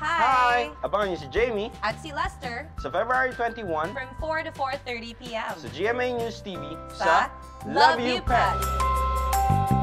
Hi! Abangan niyo si Jamie at si Lester sa February 21 from 4 to 4:30 p.m. sa GMA News TV sa Luv U Pet!